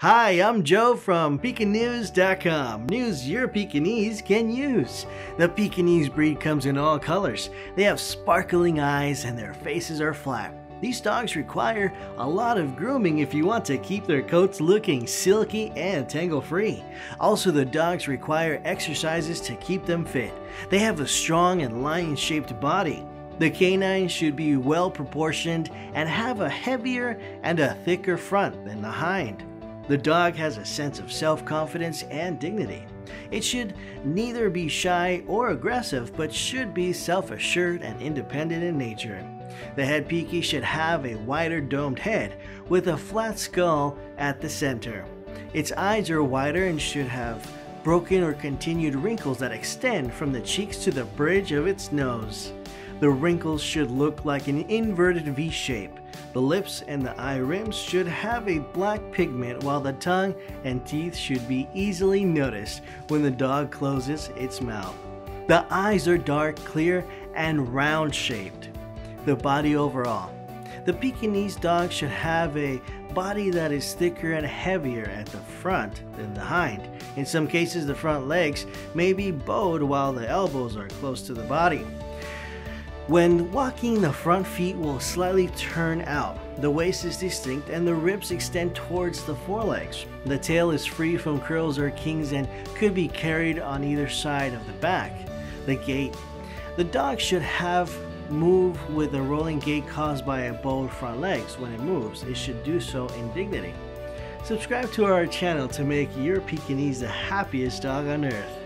Hi, I'm Joe from Pekinews.com. News your Pekinese can use. The Pekinese breed comes in all colors. They have sparkling eyes and their faces are flat. These dogs require a lot of grooming if you want to keep their coats looking silky and tangle-free. Also, the dogs require exercises to keep them fit. They have a strong and lion-shaped body. The canine should be well proportioned and have a heavier and a thicker front than the hind. The dog has a sense of self-confidence and dignity. It should neither be shy or aggressive, but should be self-assured and independent in nature. The head Peki should have a wider domed head with a flat skull at the center. Its eyes are wider and should have broken or continued wrinkles that extend from the cheeks to the bridge of its nose. The wrinkles should look like an inverted V shape. The lips and the eye rims should have a black pigment, while the tongue and teeth should be easily noticed when the dog closes its mouth. The eyes are dark, clear, and round-shaped. The body overall. The Pekinese dog should have a body that is thicker and heavier at the front than the hind. In some cases, the front legs may be bowed while the elbows are close to the body. When walking, the front feet will slightly turn out. The waist is distinct and the ribs extend towards the forelegs. The tail is free from curls or kinks and could be carried on either side of the back. The gait. The dog should move with a rolling gait caused by a bowed front legs. When it moves, it should do so in dignity. Subscribe to our channel to make your Pekinese the happiest dog on earth.